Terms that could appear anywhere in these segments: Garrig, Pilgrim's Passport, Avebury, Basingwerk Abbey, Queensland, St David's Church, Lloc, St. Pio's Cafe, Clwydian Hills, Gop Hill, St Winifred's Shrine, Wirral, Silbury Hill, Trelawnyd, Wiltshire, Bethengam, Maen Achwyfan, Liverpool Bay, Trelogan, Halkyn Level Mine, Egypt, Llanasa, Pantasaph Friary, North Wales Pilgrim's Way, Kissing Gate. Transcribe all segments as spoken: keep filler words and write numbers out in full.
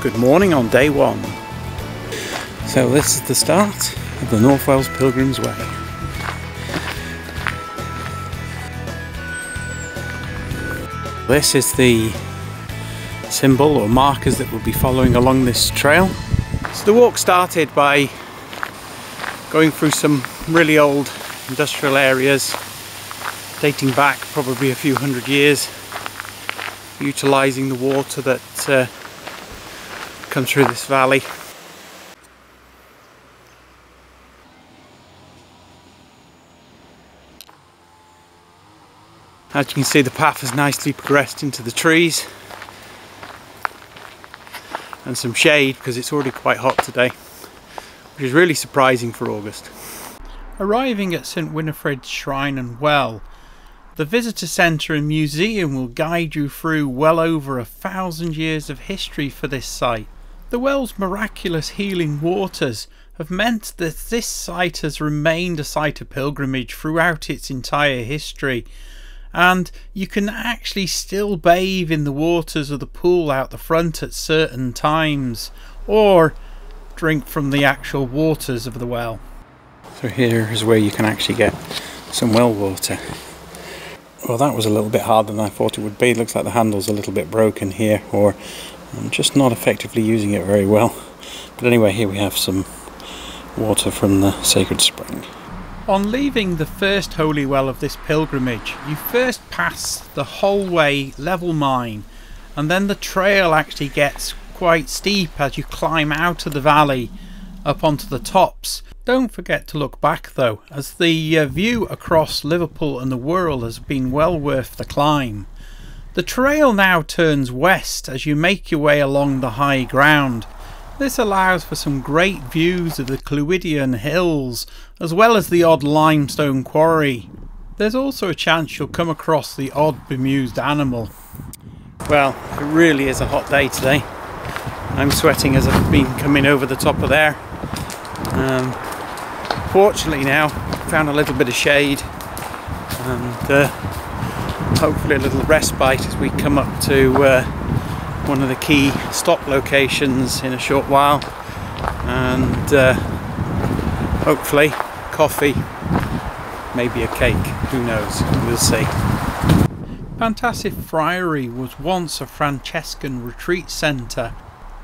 Good morning on day one. So this is the start of the North Wales Pilgrim's Way. This is the symbol or markers that will be following along this trail. So the walk started by going through some really old industrial areas dating back probably a few hundred years, utilising the water that uh, comes through this valley. As you can see, the path has nicely progressed into the trees and some shade because it's already quite hot today, which is really surprising for August. Arriving at St Winifred's Shrine and Well, the visitor centre and museum will guide you through well over a thousand years of history for this site. The well's miraculous healing waters have meant that this site has remained a site of pilgrimage throughout its entire history, and you can actually still bathe in the waters of the pool out the front at certain times, or drink from the actual waters of the well. So here is where you can actually get some well water. Well, that was a little bit harder than I thought it would be. It looks like the handle's a little bit broken here, or I'm just not effectively using it very well. But anyway, here we have some water from the sacred spring. On leaving the first holy well of this pilgrimage, you first pass the Halkyn Level Mine, and then the trail actually gets quite steep as you climb out of the valley up onto the tops. Don't forget to look back though, as the uh, view across Liverpool and the Wirral has been well worth the climb. The trail now turns west as you make your way along the high ground. This allows for some great views of the Clwydian Hills, as well as the odd limestone quarry. There's also a chance you'll come across the odd bemused animal. Well, it really is a hot day today. I'm sweating as I've been coming over the top of there. Um, fortunately now, found a little bit of shade and uh, hopefully a little respite as we come up to uh, one of the key stop locations in a short while, and uh, hopefully coffee, maybe a cake, who knows, we'll see. Pantasaph Friary was once a Franciscan retreat centre.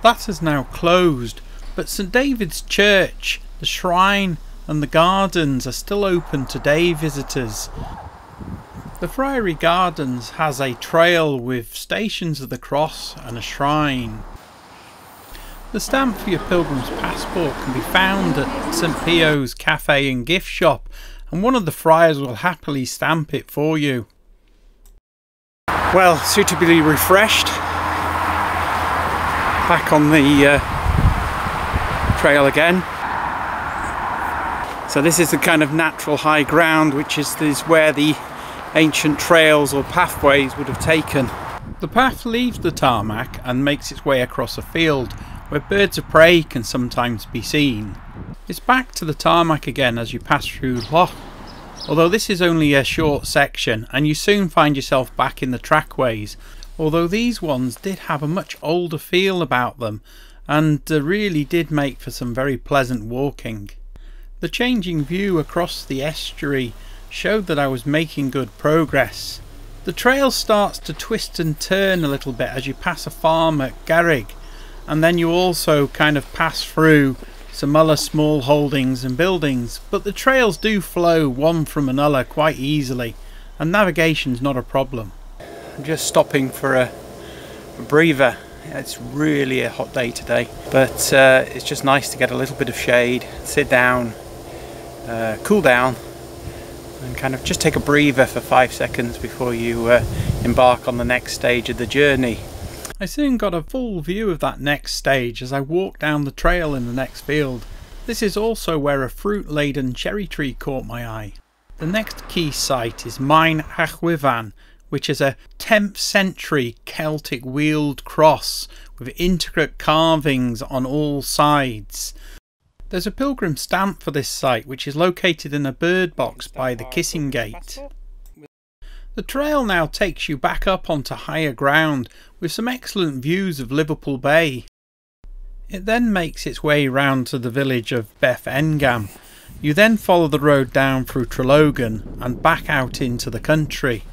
That has now closed, but St David's Church, the shrine and the gardens are still open to day visitors. The Friary Gardens has a trail with Stations of the Cross and a shrine. The stamp for your Pilgrim's Passport can be found at Saint Pio's Cafe and Gift Shop, and one of the friars will happily stamp it for you. Well, suitably refreshed, back on the uh, trail again. So this is the kind of natural high ground, which is, is where the ancient trails or pathways would have taken. The path leaves the tarmac and makes its way across a field where birds of prey can sometimes be seen. It's back to the tarmac again as you pass through Lloc, although this is only a short section and you soon find yourself back in the trackways, although these ones did have a much older feel about them and uh, really did make for some very pleasant walking. The changing view across the estuary showed that I was making good progress. The trail starts to twist and turn a little bit as you pass a farm at Garrig, and then you also kind of pass through some other small holdings and buildings, but the trails do flow one from another quite easily and navigation's not a problem. I'm just stopping for a, a breather. It's really a hot day today, but uh, it's just nice to get a little bit of shade, sit down, uh, cool down, and kind of just take a breather for five seconds before you uh, embark on the next stage of the journey. I soon got a full view of that next stage as I walked down the trail in the next field. This is also where a fruit-laden cherry tree caught my eye. The next key site is Maen Achwyfan, which is a tenth century Celtic wheeled cross with intricate carvings on all sides. There's a pilgrim stamp for this site, which is located in a bird box by the Kissing Gate. The trail now takes you back up onto higher ground with some excellent views of Liverpool Bay. It then makes its way round to the village of Bethengam. You then follow the road down through Trelogan and back out into the country.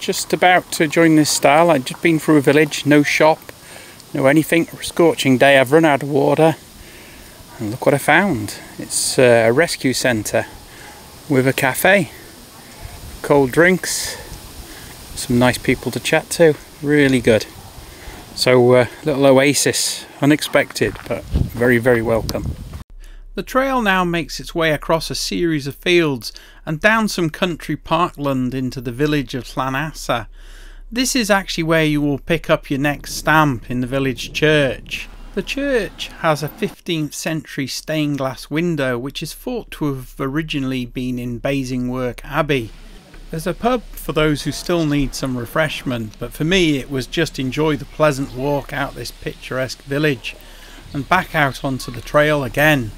Just about to join this style. I've just been through a village, no shop, no anything. Scorching day, I've run out of water, and look what I found. It's a rescue centre with a cafe, cold drinks, some nice people to chat to, really good. So a uh, little oasis, unexpected but very very welcome. The trail now makes its way across a series of fields and down some country parkland into the village of Llanasa. This is actually where you will pick up your next stamp in the village church. The church has a fifteenth century stained glass window which is thought to have originally been in Basingwerk Abbey. There's a pub for those who still need some refreshment, but for me it was just enjoy the pleasant walk out this picturesque village and back out onto the trail again.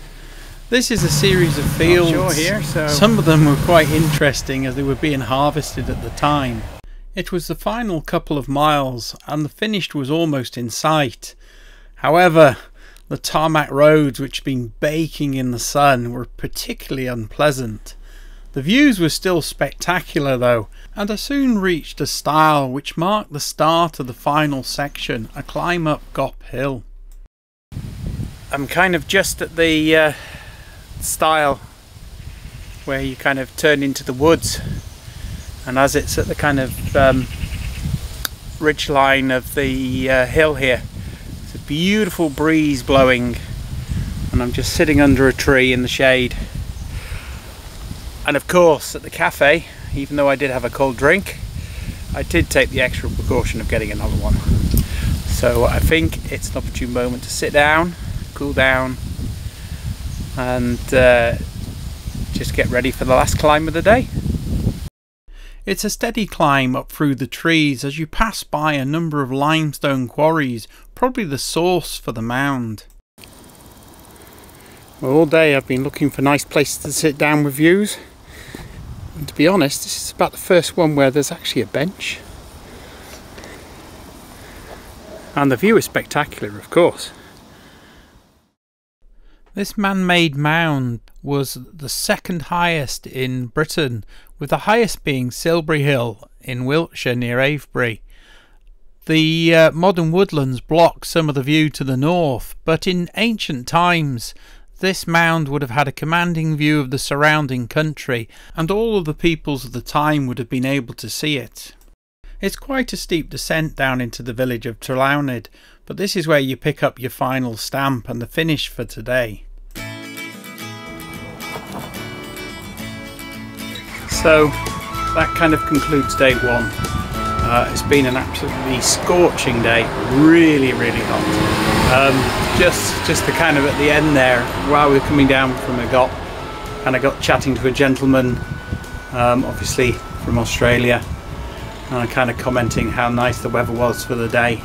This is a series of fields. Not sure here, so. Some of them were quite interesting as they were being harvested at the time. It was the final couple of miles and the finish was almost in sight. However, the tarmac roads which had been baking in the sun were particularly unpleasant. The views were still spectacular though, and I soon reached a stile which marked the start of the final section, a climb up Gop Hill. I'm kind of just at the uh, stile where you kind of turn into the woods, and as it's at the kind of um, ridge line of the uh, hill here, it's a beautiful breeze blowing, and I'm just sitting under a tree in the shade. And of course at the cafe, even though I did have a cold drink, I did take the extra precaution of getting another one. So I think it's an opportune moment to sit down, cool down, and uh, just get ready for the last climb of the day. It's a steady climb up through the trees as you pass by a number of limestone quarries, probably the source for the mound. Well, all day I've been looking for nice places to sit down with views, and to be honest this is about the first one where there's actually a bench. And the view is spectacular, of course. This man-made mound was the second highest in Britain, with the highest being Silbury Hill in Wiltshire near Avebury. The uh, modern woodlands block some of the view to the north, but in ancient times this mound would have had a commanding view of the surrounding country, and all of the peoples of the time would have been able to see it. It's quite a steep descent down into the village of Trelawnyd, but this is where you pick up your final stamp and the finish for today. So that kind of concludes day one. Uh, it's been an absolutely scorching day, really really hot. Um, just just the kind of at the end there, while we were coming down from a gop, and I got chatting to a gentleman, um, obviously from Australia, and I'm kind of commenting how nice the weather was for the day.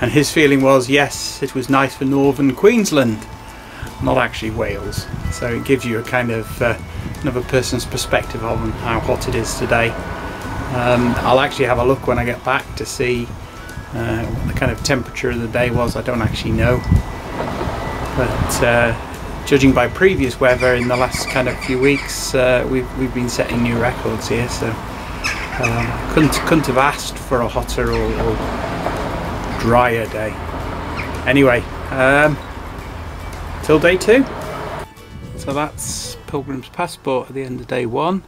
And his feeling was, yes, it was nice for northern Queensland, not actually Wales. So it gives you a kind of uh, another person's perspective on how hot it is today. Um, I'll actually have a look when I get back to see uh, what the kind of temperature of the day was. I don't actually know. But uh, judging by previous weather in the last kind of few weeks, uh, we've, we've been setting new records here. So um, couldn't, couldn't have asked for a hotter or, or drier day. Anyway, um, till day two. So that's Pilgrim's Passport at the end of day one.